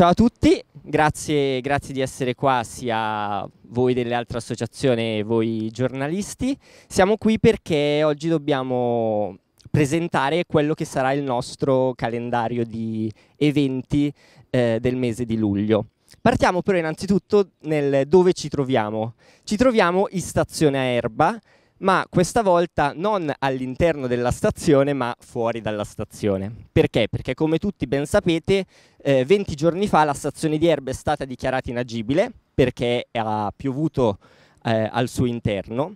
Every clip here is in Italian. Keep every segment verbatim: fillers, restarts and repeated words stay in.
Ciao a tutti, grazie, grazie di essere qua, sia voi delle altre associazioni e voi giornalisti. Siamo qui perché oggi dobbiamo presentare quello che sarà il nostro calendario di eventi eh, del mese di luglio. Partiamo però innanzitutto nel dove ci troviamo. Ci troviamo in stazione a Erba, ma questa volta non all'interno della stazione, ma fuori dalla stazione. Perché? Perché come tutti ben sapete, eh, venti giorni fa la stazione di Erba è stata dichiarata inagibile, perché ha piovuto eh, al suo interno,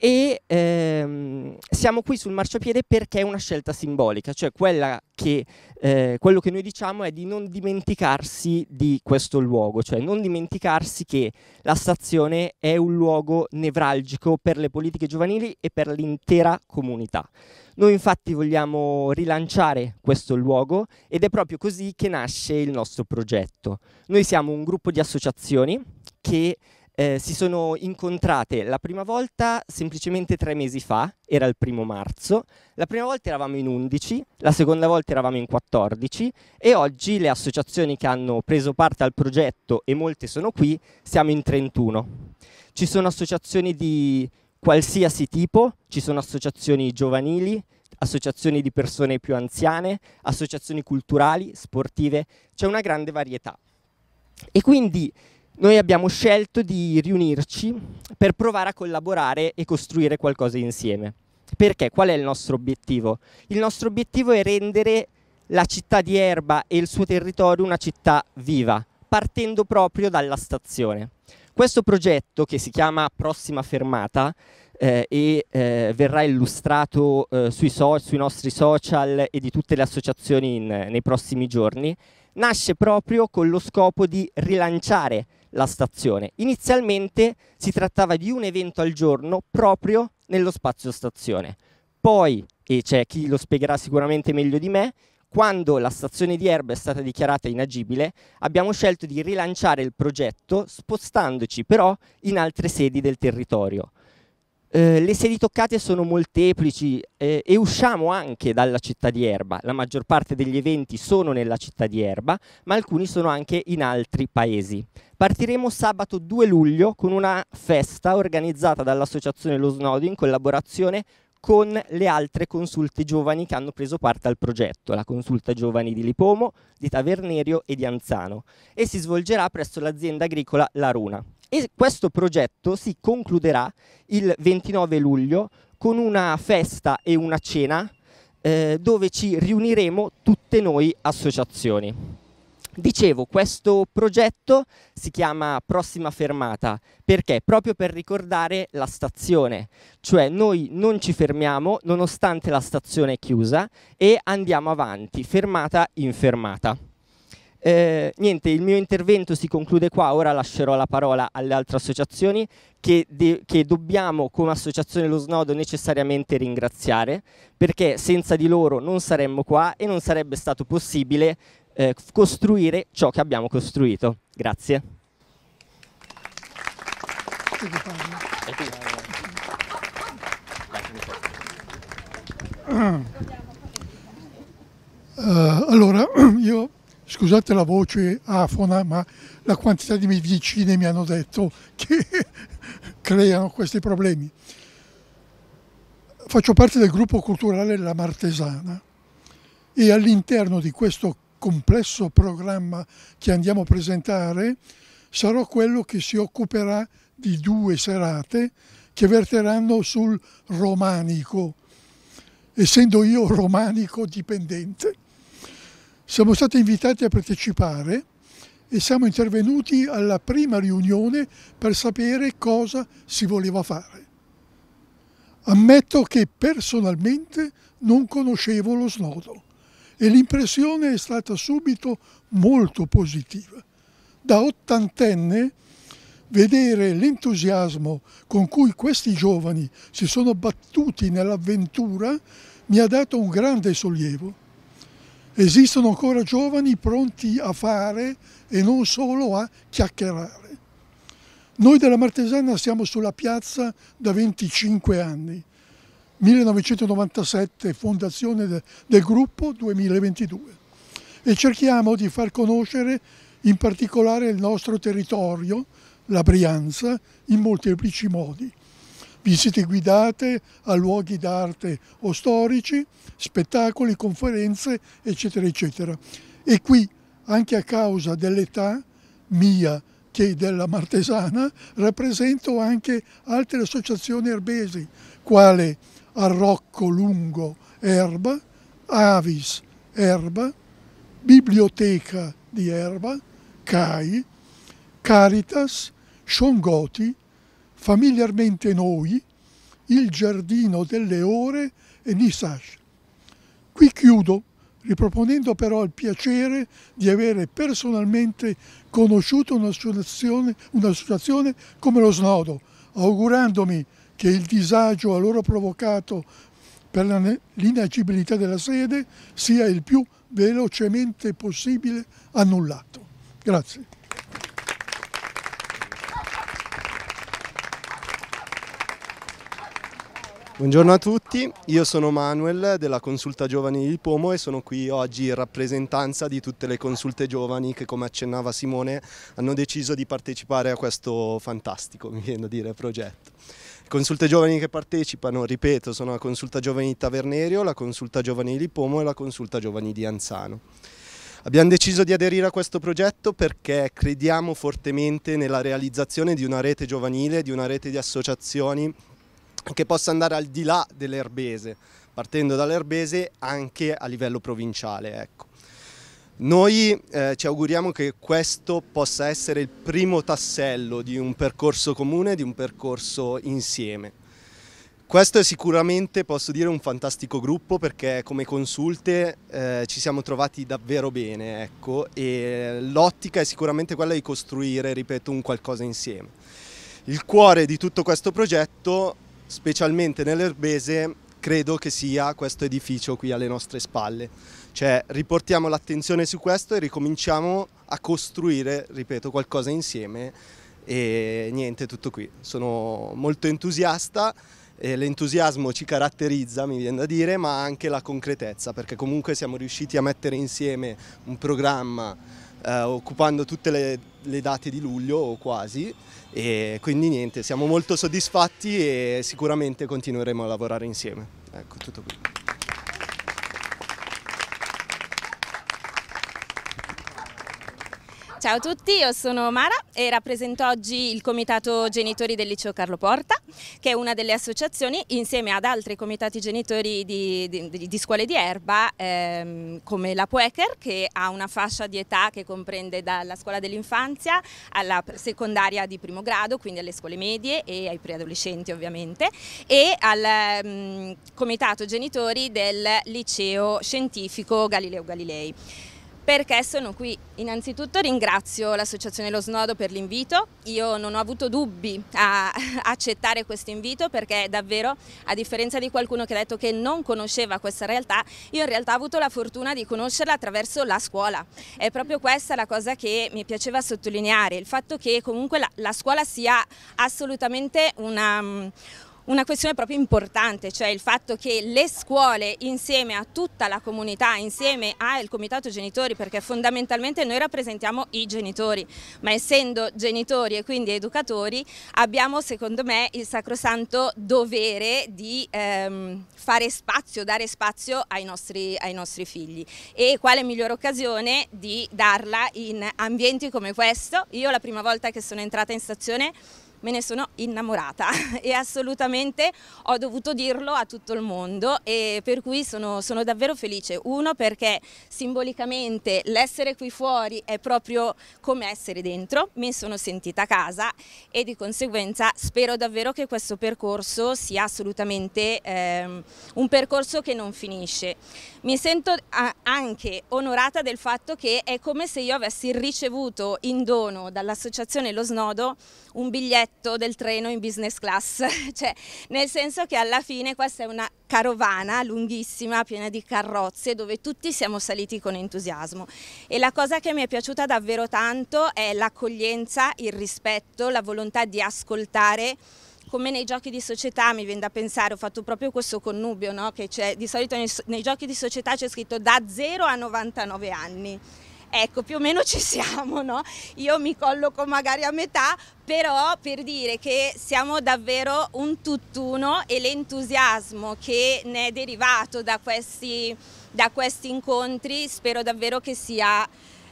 e ehm, siamo qui sul marciapiede perché è una scelta simbolica, cioè quella che, eh, quello che noi diciamo è di non dimenticarsi di questo luogo, cioè non dimenticarsi che la stazione è un luogo nevralgico per le politiche giovanili e per l'intera comunità. Noi infatti vogliamo rilanciare questo luogo ed è proprio così che nasce il nostro progetto. Noi siamo un gruppo di associazioni che Eh, si sono incontrate la prima volta semplicemente tre mesi fa, era il primo marzo, la prima volta eravamo in undici, la seconda volta eravamo in quattordici e oggi le associazioni che hanno preso parte al progetto, e molte sono qui, siamo in trentuno. Ci sono associazioni di qualsiasi tipo, ci sono associazioni giovanili, associazioni di persone più anziane, associazioni culturali, sportive, c'è una grande varietà. E quindi noi abbiamo scelto di riunirci per provare a collaborare e costruire qualcosa insieme. Perché? Qual è il nostro obiettivo? Il nostro obiettivo è rendere la città di Erba e il suo territorio una città viva, partendo proprio dalla stazione. Questo progetto, che si chiama Prossima Fermata, eh, e eh, verrà illustrato eh, sui, so sui nostri social e di tutte le associazioni in, nei prossimi giorni, nasce proprio con lo scopo di rilanciare la stazione. Inizialmente si trattava di un evento al giorno proprio nello spazio stazione. Poi, e c'è chi lo spiegherà sicuramente meglio di me, quando la stazione di Erba è stata dichiarata inagibile, abbiamo scelto di rilanciare il progetto spostandoci però in altre sedi del territorio. Eh, le sedi toccate sono molteplici eh, e usciamo anche dalla città di Erba. La maggior parte degli eventi sono nella città di Erba, ma alcuni sono anche in altri paesi. Partiremo sabato due luglio con una festa organizzata dall'associazione Lo Snodo in collaborazione con le altre consulte giovani che hanno preso parte al progetto, la Consulta Giovani di Lipomo, di Tavernerio e di Anzano, e si svolgerà presso l'azienda agricola La Runa. E questo progetto si concluderà il ventinove luglio con una festa e una cena eh, dove ci riuniremo tutte noi associazioni. Dicevo, questo progetto si chiama Prossima Fermata perché proprio per ricordare la stazione, cioè noi non ci fermiamo nonostante la stazione è chiusa e andiamo avanti, fermata in fermata. Eh, niente, il mio intervento si conclude qua, ora lascerò la parola alle altre associazioni che, che dobbiamo come associazione Lo Snodo necessariamente ringraziare, perché senza di loro non saremmo qua e non sarebbe stato possibile eh, costruire ciò che abbiamo costruito. Grazie. Uh, allora, io scusate la voce afona, ma la quantità di miei vicini mi hanno detto che creano questi problemi. Faccio parte del gruppo culturale La Martesana e all'interno di questo complesso programma che andiamo a presentare sarò quello che si occuperà di due serate che verteranno sul romanico, essendo io romanico dipendente. Siamo stati invitati a partecipare e siamo intervenuti alla prima riunione per sapere cosa si voleva fare. Ammetto che personalmente non conoscevo Lo Snodo e l'impressione è stata subito molto positiva. Da ottantenne vedere l'entusiasmo con cui questi giovani si sono battuti nell'avventura mi ha dato un grande sollievo. Esistono ancora giovani pronti a fare e non solo a chiacchierare. Noi della Martesana siamo sulla piazza da venticinque anni, millenovecentonovantasette, fondazione del gruppo, duemilaventidue, e cerchiamo di far conoscere in particolare il nostro territorio, la Brianza, in molteplici modi. Visite guidate a luoghi d'arte o storici, spettacoli, conferenze, eccetera, eccetera. E qui, anche a causa dell'età mia che della Martesana, rappresento anche altre associazioni erbesi, quale Arrocco Lungo Erba, Avis Erba, Biblioteca di Erba, Cai, Caritas, Sciongoti, Familiarmente Noi, il Giardino delle Ore e Nissage. Qui chiudo, riproponendo però il piacere di avere personalmente conosciuto un'associazione un'associazione come Lo Snodo, augurandomi che il disagio a loro provocato per l'inagibilità della sede sia il più velocemente possibile annullato. Grazie. Buongiorno a tutti, io sono Manuel della Consulta Giovani di Lipomo e sono qui oggi in rappresentanza di tutte le consulte giovani che, come accennava Simone, hanno deciso di partecipare a questo fantastico, mi viene da dire, progetto. Consulte giovani che partecipano, ripeto, sono la Consulta Giovani di Tavernerio, la Consulta Giovani di Lipomo e la Consulta Giovani di Anzano. Abbiamo deciso di aderire a questo progetto perché crediamo fortemente nella realizzazione di una rete giovanile, di una rete di associazioni che possa andare al di là dell'erbese, partendo dall'erbese anche a livello provinciale. Ecco. Noi eh, ci auguriamo che questo possa essere il primo tassello di un percorso comune, di un percorso insieme. Questo è sicuramente, posso dire, un fantastico gruppo perché come consulte eh, ci siamo trovati davvero bene, ecco, e l'ottica è sicuramente quella di costruire, ripeto, un qualcosa insieme. Il cuore di tutto questo progetto, specialmente nell'erbese, credo che sia questo edificio qui alle nostre spalle. Cioè riportiamo l'attenzione su questo e ricominciamo a costruire, ripeto, qualcosa insieme e niente, tutto qui. Sono molto entusiasta, e l'entusiasmo ci caratterizza, mi viene da dire, ma anche la concretezza, perché comunque siamo riusciti a mettere insieme un programma eh, occupando tutte le, le date di luglio o quasi. E quindi niente, siamo molto soddisfatti e sicuramente continueremo a lavorare insieme. Ecco, tutto qui. Ciao a tutti, io sono Mara e rappresento oggi il Comitato Genitori del Liceo Carlo Porta, che è una delle associazioni insieme ad altri comitati genitori di, di, di scuole di Erba, ehm, come la Puecher, che ha una fascia di età che comprende dalla scuola dell'infanzia alla secondaria di primo grado, quindi alle scuole medie e ai preadolescenti ovviamente, e al ehm, Comitato Genitori del Liceo Scientifico Galileo Galilei. Perché sono qui? Innanzitutto ringrazio l'associazione Lo Snodo per l'invito. Io non ho avuto dubbi a accettare questo invito perché davvero, a differenza di qualcuno che ha detto che non conosceva questa realtà, io in realtà ho avuto la fortuna di conoscerla attraverso la scuola. È proprio questa la cosa che mi piaceva sottolineare, il fatto che comunque la, la scuola sia assolutamente una... Una questione proprio importante, cioè il fatto che le scuole insieme a tutta la comunità, insieme al Comitato Genitori, perché fondamentalmente noi rappresentiamo i genitori, ma essendo genitori e quindi educatori abbiamo secondo me il sacrosanto dovere di ehm, fare spazio, dare spazio ai nostri, ai nostri figli, e quale migliore occasione di darla in ambienti come questo. Io la prima volta che sono entrata in stazione me ne sono innamorata e assolutamente ho dovuto dirlo a tutto il mondo, e per cui sono, sono davvero felice. Uno, perché simbolicamente l'essere qui fuori è proprio come essere dentro, mi sono sentita a casa e di conseguenza spero davvero che questo percorso sia assolutamente ehm, un percorso che non finisce. Mi sento anche onorata del fatto che è come se io avessi ricevuto in dono dall'associazione Lo Snodo un biglietto del treno in business class, cioè nel senso che alla fine questa è una carovana lunghissima piena di carrozze dove tutti siamo saliti con entusiasmo, e la cosa che mi è piaciuta davvero tanto è l'accoglienza, il rispetto, la volontà di ascoltare. Come nei giochi di società, mi viene da pensare, ho fatto proprio questo connubio, no? Che di solito nei, nei giochi di società c'è scritto da zero a novantanove anni. Ecco, più o meno ci siamo, no? Io mi colloco magari a metà, però per dire che siamo davvero un tutt'uno e l'entusiasmo che ne è derivato da questi, da questi incontri spero davvero che sia...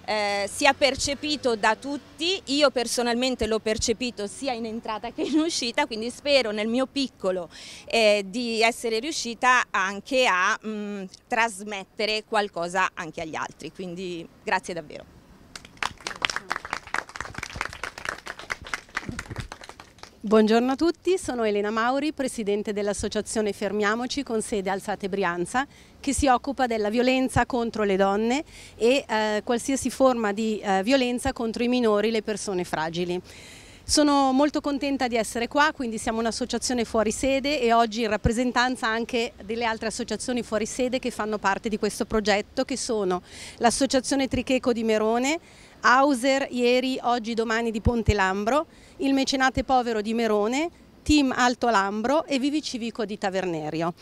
Eh, sia percepito da tutti. Io personalmente l'ho percepito sia in entrata che in uscita, quindi spero nel mio piccolo eh, di essere riuscita anche a mh, trasmettere qualcosa anche agli altri, quindi grazie davvero. Buongiorno a tutti, sono Elena Mauri, presidente dell'associazione Fermiamoci con sede Alzate Brianza, che si occupa della violenza contro le donne e eh, qualsiasi forma di eh, violenza contro i minori e le persone fragili. Sono molto contenta di essere qua, quindi siamo un'associazione fuori sede e oggi in rappresentanza anche delle altre associazioni fuori sede che fanno parte di questo progetto, che sono l'associazione Tricheco di Merone, Hauser, Ieri, Oggi, Domani di Ponte Lambro, il Mecenate Povero di Merone, Team Alto Lambro e Vivi Civico di Tavernerio.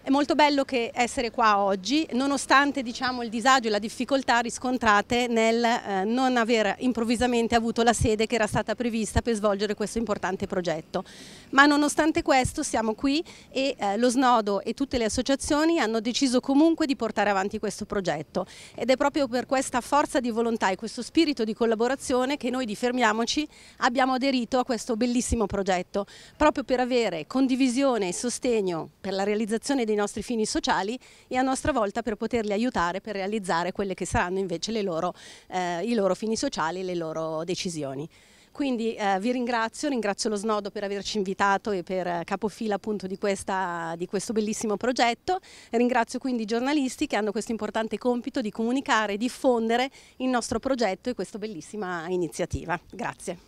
È molto bello che essere qua oggi, nonostante diciamo, il disagio e la difficoltà riscontrate nel eh, non aver improvvisamente avuto la sede che era stata prevista per svolgere questo importante progetto. Ma nonostante questo siamo qui e eh, lo Snodo e tutte le associazioni hanno deciso comunque di portare avanti questo progetto, ed è proprio per questa forza di volontà e questo spirito di collaborazione che noi di Fermiamoci abbiamo aderito a questo bellissimo progetto, proprio per avere condivisione e sostegno per la realizzazione dei nostri fini sociali e a nostra volta per poterli aiutare per realizzare quelle che saranno invece le loro, eh, i loro fini sociali e le loro decisioni. Quindi eh, vi ringrazio, ringrazio lo Snodo per averci invitato e per capofila appunto di, questa, di questo bellissimo progetto. Ringrazio quindi i giornalisti che hanno questo importante compito di comunicare e diffondere il nostro progetto e questa bellissima iniziativa. Grazie.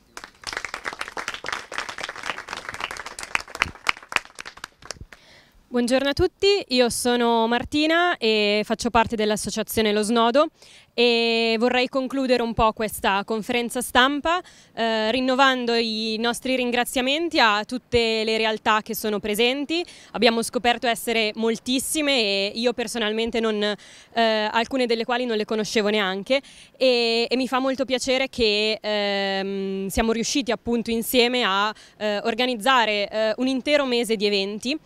Buongiorno a tutti, io sono Martina e faccio parte dell'associazione Lo Snodo e vorrei concludere un po' questa conferenza stampa eh, rinnovando i nostri ringraziamenti a tutte le realtà che sono presenti. Abbiamo scoperto essere moltissime e io personalmente non, eh, alcune delle quali non le conoscevo neanche e, e mi fa molto piacere che ehm, siamo riusciti appunto insieme a eh, organizzare eh, un intero mese di eventi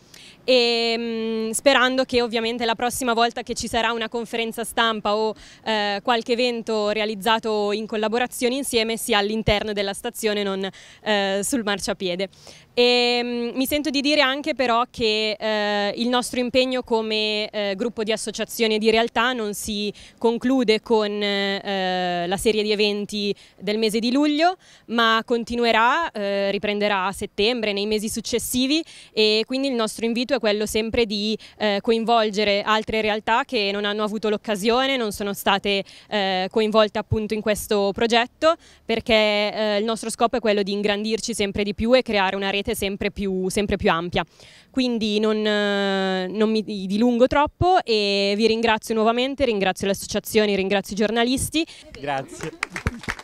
e mh, sperando che ovviamente la prossima volta che ci sarà una conferenza stampa o eh, qualche evento realizzato in collaborazione insieme sia all'interno della stazione, non eh, sul marciapiede. E, mh, mi sento di dire anche però che eh, il nostro impegno come eh, gruppo di associazioni e di realtà non si conclude con eh, la serie di eventi del mese di luglio, ma continuerà, eh, riprenderà a settembre, nei mesi successivi, e quindi il nostro invito è quello sempre di eh, coinvolgere altre realtà che non hanno avuto l'occasione, non sono state eh, coinvolte appunto in questo progetto, perché eh, il nostro scopo è quello di ingrandirci sempre di più e creare una rete sempre più, sempre più ampia. Quindi non, eh, non mi dilungo troppo e vi ringrazio nuovamente, ringrazio le associazioni, ringrazio i giornalisti. Grazie.